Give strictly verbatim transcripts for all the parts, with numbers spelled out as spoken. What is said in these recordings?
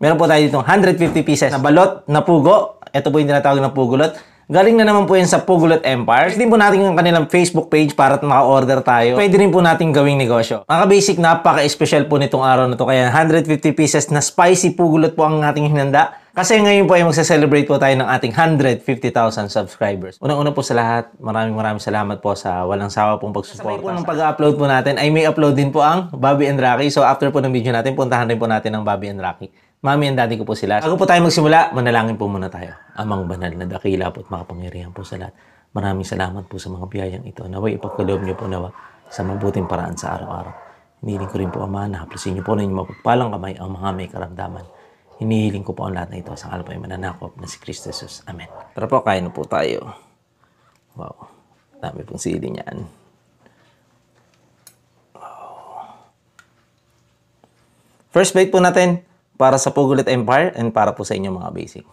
Meron po tayo ditong one hundred fifty pieces na balot na pugo. Ito po yung tinatawag na pugolot. Galing na naman po yun sa Pugolot Empire. Pwede po natin yung kanilang Facebook page para maka-order tayo. Pwede rin po natin gawing negosyo. Mga basic, napaka-special po nitong araw na to. Kaya one hundred fifty pieces na spicy pugolot po ang ating hinanda. Kasi ngayon po ay magsa-celebrate po tayo ng ating one hundred fifty thousand subscribers. Unang-una po sa lahat, maraming maraming salamat po sa walang sawa pong pagsuporta. Sabay po ng pag-upload po natin ay may upload din po ang Bobby and Rocky. So after po ng video natin, puntahan rin po natin ang Bobby and Rocky. Mami and daddy ko po sila. Bago po tayo magsimula, manalangin po muna tayo. Amang banal na dakila po at makapangyarihan po sa lahat. Maraming salamat po sa mga biyayang ito. Naway ipagkaloob niyo po nawa sa mabuting paraan sa araw-araw. Hinihiling ko rin po Ama na haplasin niyo po na inyong mapagpalang kamay ang mga may karamdaman. Hinihiling ko po ang lahat na ito sa alpay mananakop na si Kristo Jesus. Amen. Tara po, kain na po tayo. Wow. Dami pong sili niyan. Wow. First bite po natin para sa Pugolot Empire and para po sa inyo mga basic.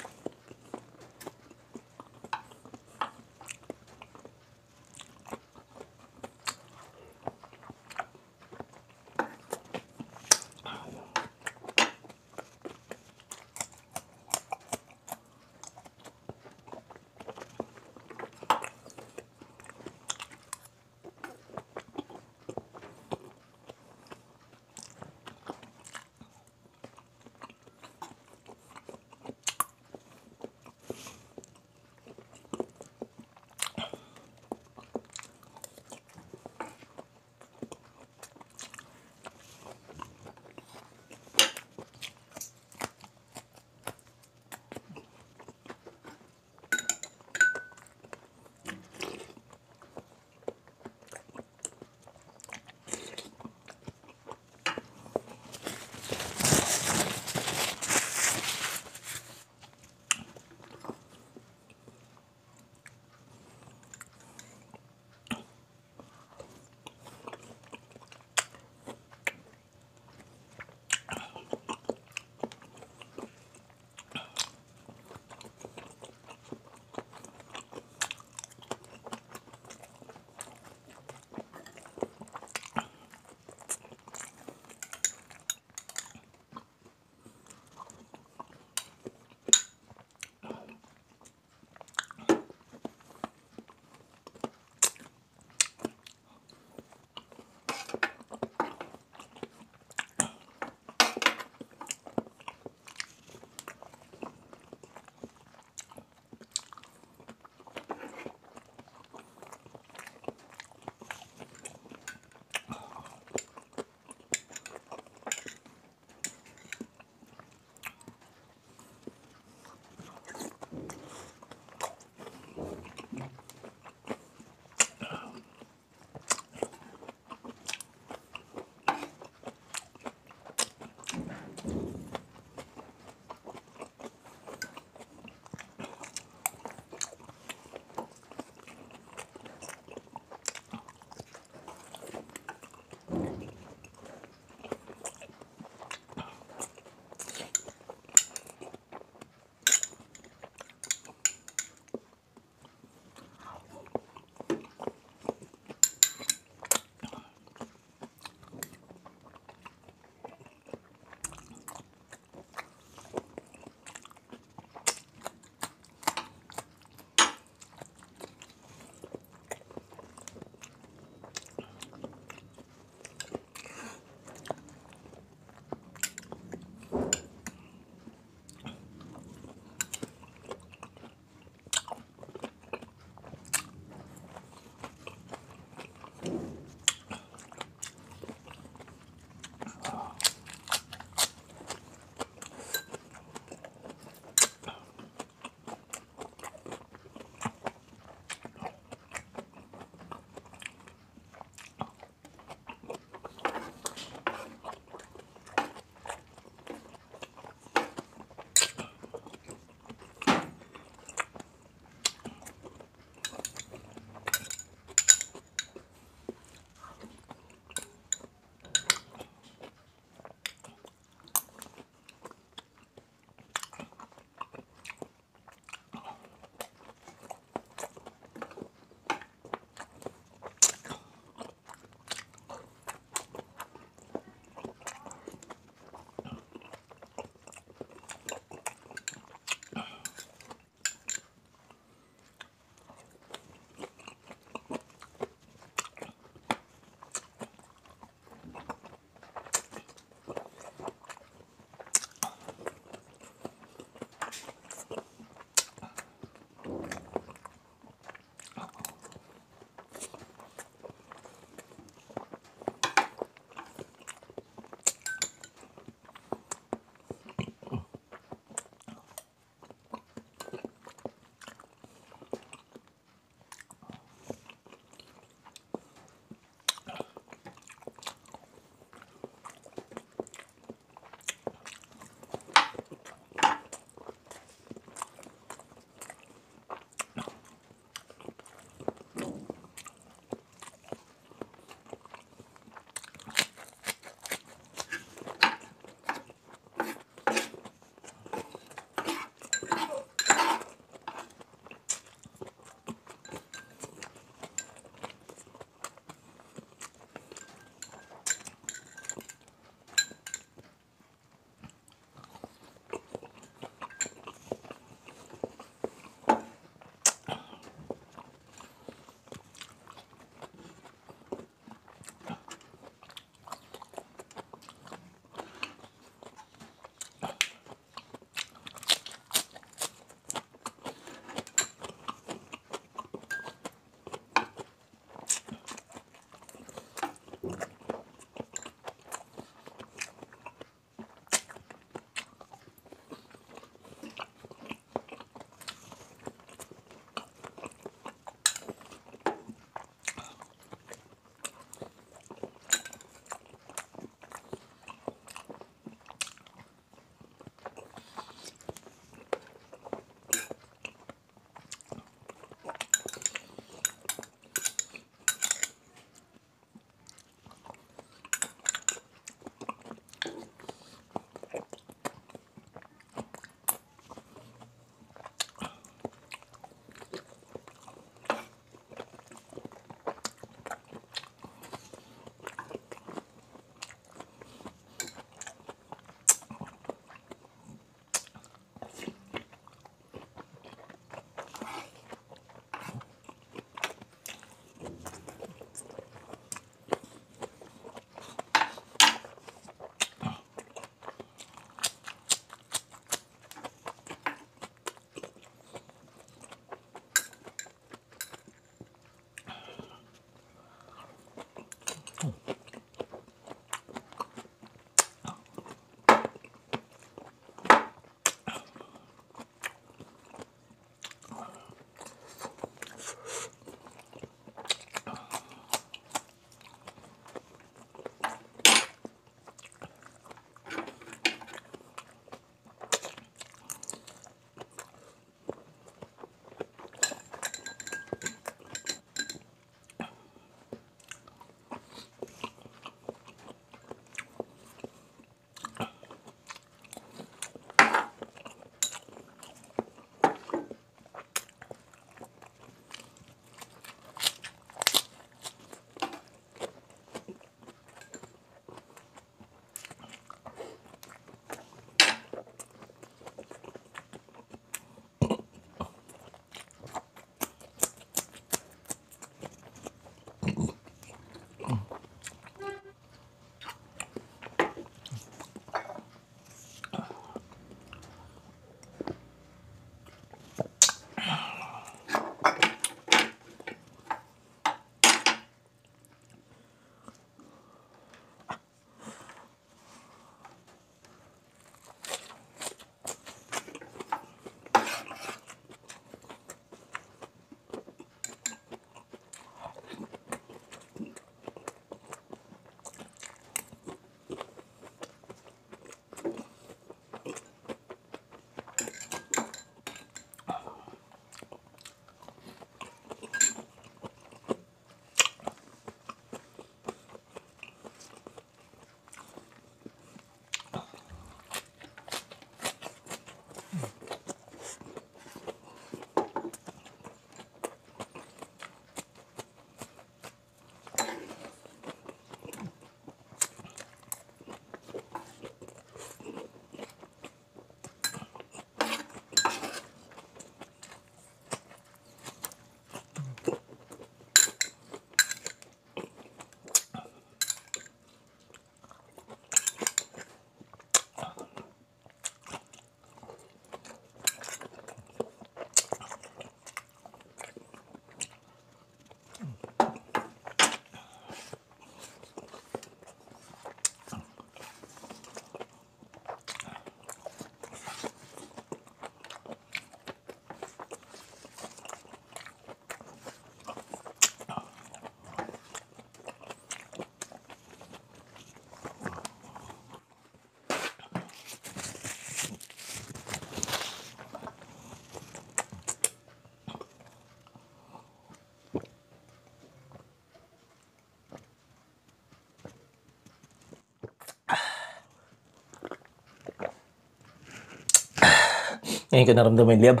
Ngayon ko naramdaman yung liab.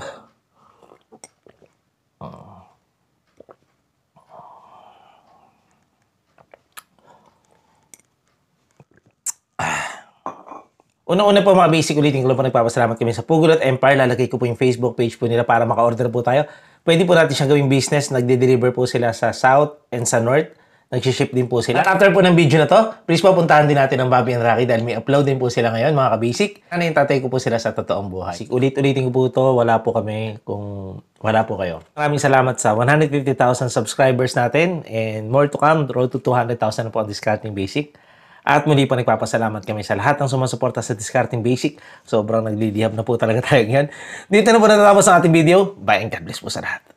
Una-una po mga basic, ulitin ko lang po, nagpapasalamat kami sa Pugolot Empire. Lalagay ko po yung Facebook page po nila para maka-order po tayo. Pwede po natin siyang gawing business. Nagde-deliver po sila sa South and sa North. Nagsiship din po sila. At after po ng video na to, please po puntahan din natin ang Bobby and Rocky dahil may upload din po sila ngayon mga ka-basic. Ano yung tatay ko po sila sa totoong buhay. Ulit-ulitin ko po ito, wala po kami kung wala po kayo. Maraming salamat sa one hundred fifty thousand subscribers natin and more to come. Road to two hundred thousand na po ang Diskarteng Basic. At muli po nagpapasalamat kami sa lahat ng sumasuporta sa Diskarteng Basic. Sobrang naglilihab na po talaga tayo ngayon. Dito na po natatapos ang ating video. Bye and God bless po sa lahat.